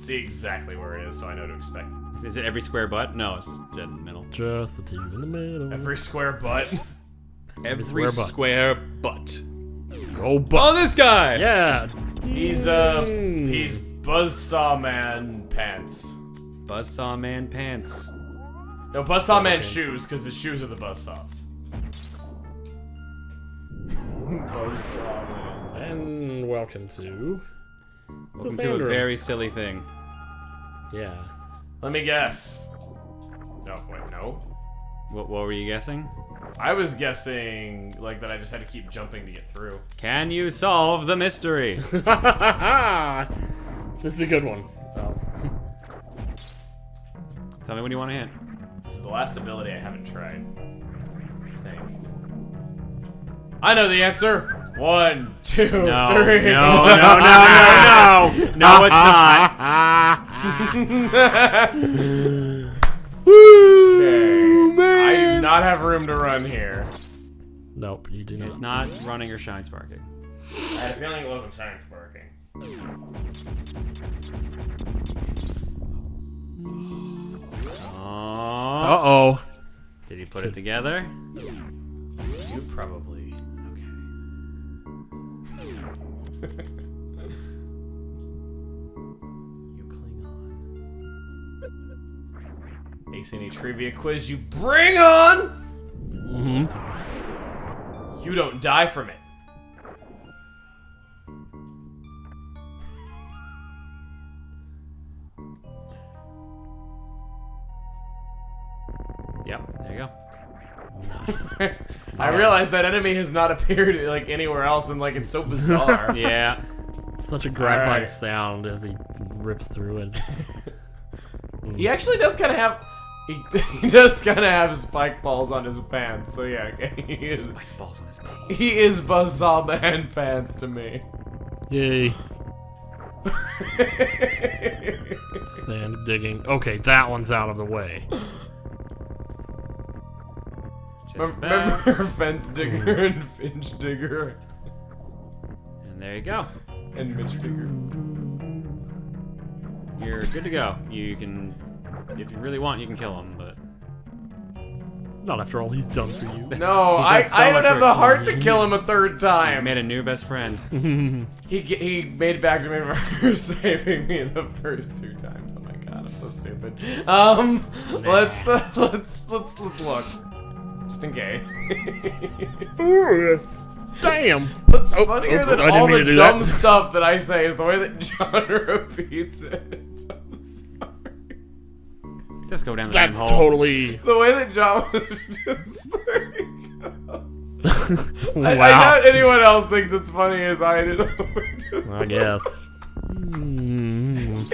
see exactly where it is, so I know to expect it. Is it every square butt? No, it's just dead in the middle. Just the two in the middle. Every square butt. Every square butt. Go butt. Oh, this guy! Yeah! He's Buzzsaw Man Pants. Buzzsaw Man Pants. No, Buzzsaw Man Shoes, because his shoes are the Buzzsaws. Buzzsaw Man. And welcome to... Welcome to a very silly thing. Yeah. Let me guess. No, wait, no. What were you guessing? I was guessing, like, that I just had to keep jumping to get through. Can you solve the mystery? This is a good one. Oh. Tell me when you want a hint. This is the last ability I haven't tried. I know the answer. 1, 2, 3. No, no, no, no, no, no. No, it's not. Woo, man. I do not have room to run here. Nope, you do not. It's not running or shine sparking. I had a feeling it wasn't shine sparking. Uh-oh. Did he put it together? You probably. You cling on. Ace any trivia quiz you bring on! Mm-hmm. You don't die from it. Yep, there you go. Nice. I realized that enemy has not appeared like anywhere else, and like it's so bizarre. Yeah, such a gratifying sound as he rips through it. He actually does kind of have he does kind of have spike balls on his pants. So yeah, he is spike balls on his pants. He is Buzzsaw Man Pants to me. Yay. Sand digging. Okay, that one's out of the way. Remember Fence Digger and Finch Digger. And there you go. And Mitch Digger. You're good to go. You can, if you really want, you can kill him, but... Not after all he's done for you. No, I don't have the heart to kill him a third time. He's made a new best friend. he made it back to me for saving me the first 2 times. Oh my god, I'm so stupid. Let's look. Just in case. Damn. What's funnier than all the dumb stuff that I say is the way that John repeats it. I'm sorry. Just go down the hole. That's totally... The way that John was just like... Wow. I doubt anyone else thinks it's funny as I do. I guess.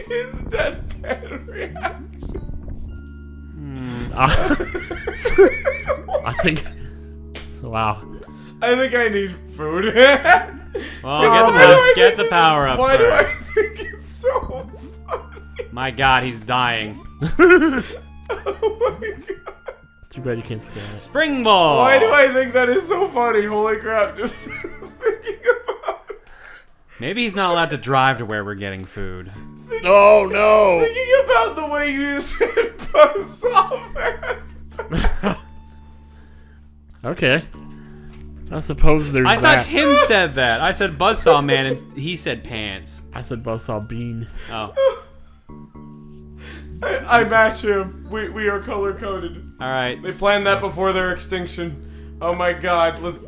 His deadpan reaction. I think I need food. Well, get the power up. Why do I think it's so funny? My god, he's dying. Oh my god. It's too bad you can't scan it. Spring ball! Why do I think that is so funny? Holy crap, just thinking about it. Maybe he's not allowed to drive to where we're getting food. Oh no! Thinking about the way you said Buzzsaw Man. Okay. I suppose there's that. I thought Tim said that. I said Buzzsaw Man and he said pants. I said Buzzsaw Bean. Oh. I match him. We are color coded. Alright. They planned that before their extinction. Oh my god, let's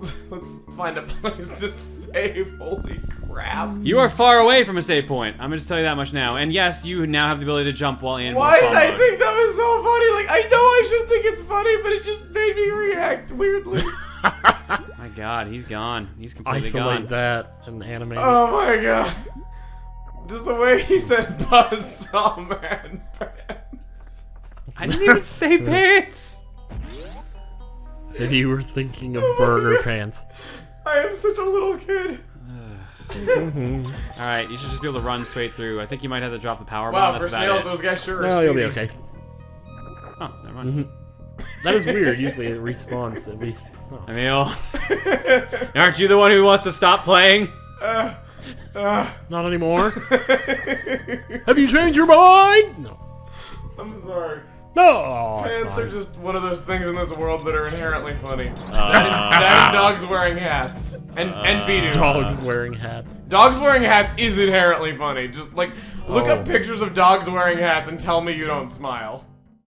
find a place to save. Holy crap. You are far away from a save point. I'm gonna just tell you that much now. And yes, you now have the ability to jump while in. Why did I think that was so funny? Like, I know I should think it's funny, but it just made me react weirdly. My god, he's gone. He's completely gone. Isolate that and animate. Oh my god. Just the way he said Buzzsaw Man Pants. I didn't even say pants. Maybe you were thinking of burger pants. I am such a little kid. Alright, you should just be able to run straight through. I think you might have to drop the power bomb. Wow, for snails, those guys sure are speedy. No, you'll be okay. Oh, never mind. That is weird. Usually it respawns, at least. Oh. Emil. Aren't you the one who wants to stop playing? Not anymore. Have you change your mind? No. I'm sorry. No. Pants are just one of those things in this world that are inherently funny. That and dogs wearing hats. And Beedoo. Dogs wearing hats. Dogs wearing hats is inherently funny. Just like, look up pictures of dogs wearing hats and tell me you don't smile.